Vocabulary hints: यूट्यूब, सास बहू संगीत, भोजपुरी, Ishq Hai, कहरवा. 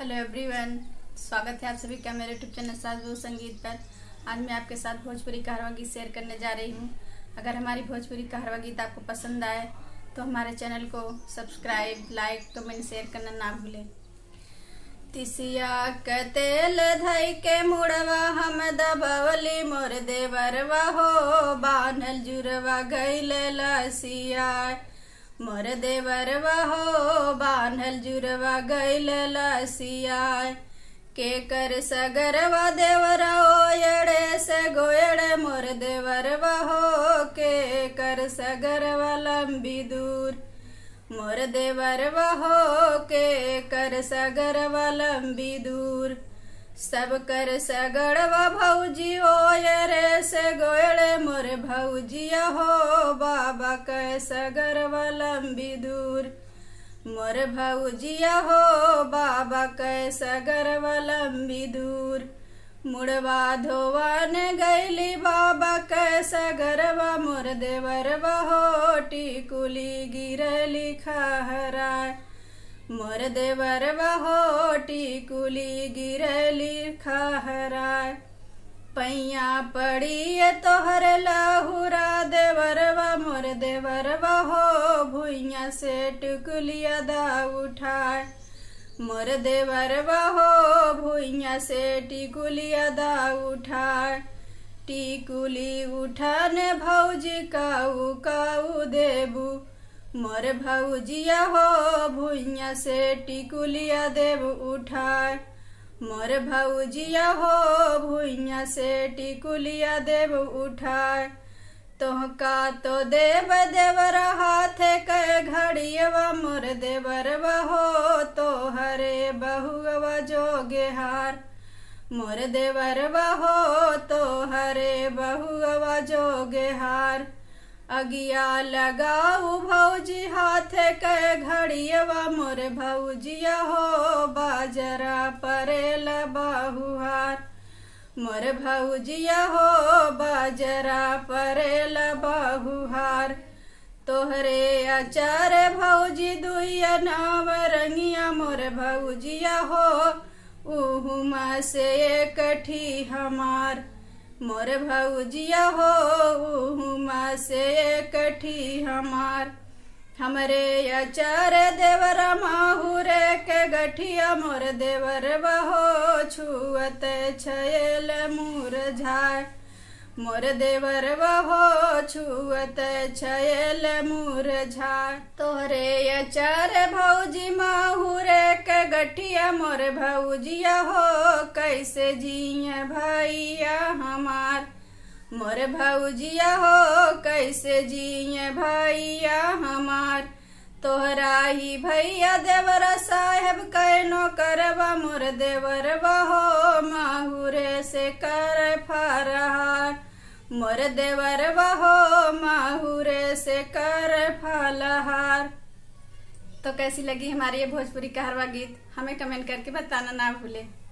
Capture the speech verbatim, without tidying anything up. Hello everyone, स्वागत है आप सभी का मेरे यूट्यूब चैनल सास बहू संगीत पर। आज मैं आपके साथ भोजपुरी कहरवा गीत शेयर करने जा रही हूँ। अगर हमारी भोजपुरी कहरवा गीत आपको पसंद आए तो हमारे चैनल को सब्सक्राइब, लाइक, कमेंट, शेयर करना ना भूलें। तिसिया के तेल धई के मुड़वा हम दबवली, मोर देवरवा हो बानल जुरवा गईले लसिया। मोर देवरवा हो बान्हल जुरवा गईल लसिया। केकर सगरवा देवरा हो एड़े से गोयड़े, मोर देवरवा हो केकर सगरवा लंबी दूर। मोर देवरवा हो केकर सगरवा लंबी दूर। सब कर सगड़वा भौजी हो यरे से गोयड़े, मोर भौजिया हो बाबा के सगरवा लंबी दूर। मोर भौजिया हो बाबा के सगरवा लंबी दूर। मुड़वा धोवन गईली बाबा के सगरवा, मोर देवरवा हो टिकुली गिरली खहरा। मोर देवरवा हो टिकुली गिरली खहराय। पैया पड़िए तोहर लाहुरा देवरवा, मोर देवरवा हो भुइया से टिकुलिया दा उठाए। मोर देवरवा हो भुइया से टिकुलिया दा उठाए। टिकुली उठाने भौजी काऊ काऊ देबू, मोर भौजिया हो भुइया से टिकुलिया देव उठाए। मोर भौजिया हो भुइया से टिकुलिया देव उठाए। तोहका तो देव देवर हाथे के घड़ियवा, मोर देवरवा हो तोहरे बहुवा जोगे हार। मोर देवरवा हो तोहरे बहुवा जोगे हार। अगिया लगाऊ भौजी हाथे के घड़ियवा, मोर भौजिया हो बाजरा परेला बाहुहार। मोर भौजिया हो बाजरा परेला बाहुहार। तोहरे अचार भौजी दुइया नाव रंगिया, मोर भौजिया हो उहुमा से एक ठी हमार। मोर भौजिया हो उहुमा से एकठी हमार। हमरे अचार देवरा माहुरे के गठिया, मोर देवरवा हो छुअत छयल मुरझाय। मोर देवरवा हो छुअत छयल मुरझाय। तोहरे अचार भौजी माहुरे के गठिया, मोर भौजिया हो कैसे जिया भैया हमार। मोर भौजिया हो कैसे जिये भैया हमार। तोहरा ही भैया देवरा साहेब कैनो करवा, मोर देवरवा हो माहुरे से कर फलहार। मोर देवरवा हो माहुरे से कर फलहार। तो कैसी लगी हमारी ये भोजपुरी कहरवा गीत, हमें कमेंट करके बताना ना भूले।